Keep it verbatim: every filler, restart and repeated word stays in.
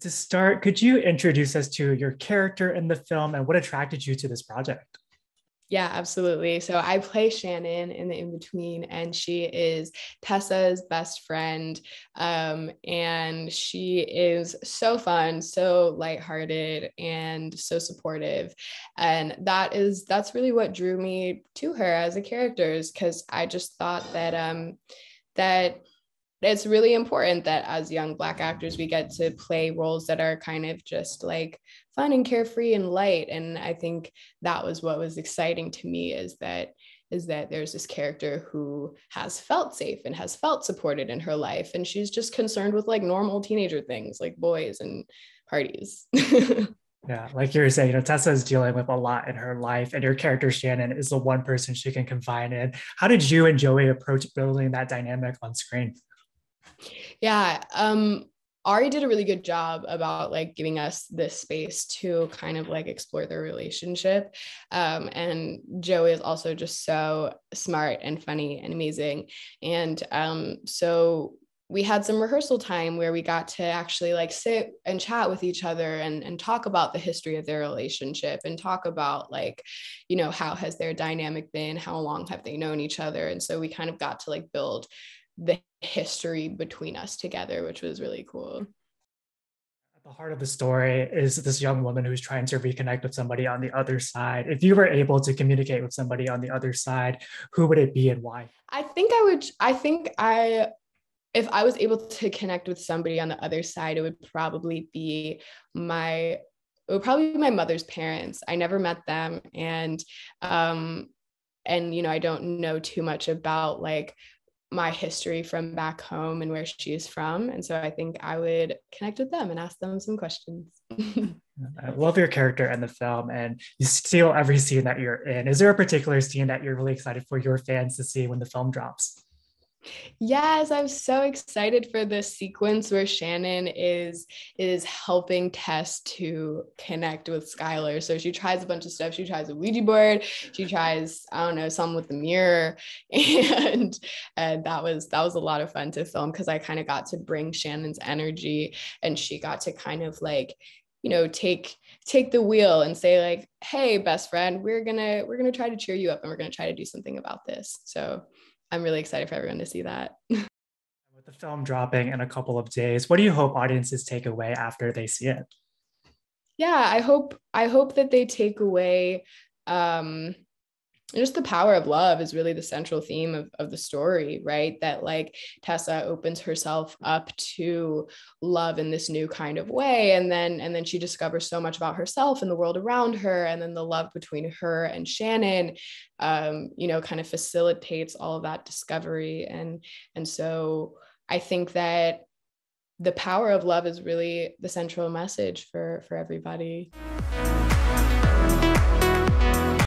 to start, could you introduce us to your character in the film and what attracted you to this project? Yeah, absolutely. So I play Shannon in The In Between, and she is Tessa's best friend. Um, and she is so fun, so lighthearted, and so supportive. And that is, that's really what drew me to her as a character, is because I just thought that, um, that it's really important that as young Black actors, we get to play roles that are kind of just like fun and carefree and light. And I think that was what was exciting to me, is that is that there's this character who has felt safe and has felt supported in her life, and she's just concerned with like normal teenager things like boys and parties. Yeah, like you were saying, you know, Tessa is dealing with a lot in her life, and your character Shannon is the one person she can confide in. How did you and Joey approach building that dynamic on screen? Yeah, um Ari did a really good job about like giving us this space to kind of like explore their relationship. Um, and Joey is also just so smart and funny and amazing. And um, so we had some rehearsal time where we got to actually like sit and chat with each other and, and talk about the history of their relationship and talk about like, you know, how has their dynamic been? How long have they known each other? And so we kind of got to like build the history between us together, which was really cool. At the heart of the story is this young woman who's trying to reconnect with somebody on the other side. If you were able to communicate with somebody on the other side, who would it be and why? I think I would, I think I, if I was able to connect with somebody on the other side, it would probably be my, it would probably be my mother's parents. I never met them. And, um, and, you know, I don't know too much about like my history from back home and where she is from. And so I think I would connect with them and ask them some questions. I love your character in the film, and you steal every scene that you're in. Is there a particular scene that you're really excited for your fans to see when the film drops? Yes, I'm so excited for this sequence where Shannon is is helping Tess to connect with Skylar. So she tries a bunch of stuff. She tries a Ouija board. She tries, I don't know, some with the mirror. And, and that was that was a lot of fun to film, because I kind of got to bring Shannon's energy, and she got to kind of like, you know, take take the wheel and say like, hey, best friend, we're gonna we're gonna try to cheer you up, and we're gonna try to do something about this. So I'm really excited for everyone to see that. With the film dropping in a couple of days, what do you hope audiences take away after they see it? Yeah, I hope I hope that they take away um, just the power of love is really the central theme of, of the story, right? That like Tessa opens herself up to love in this new kind of way. And then, and then she discovers so much about herself and the world around her. And then the love between her and Shannon Um, you know, kind of facilitates all of that discovery. And, and so I think that the power of love is really the central message for, for everybody.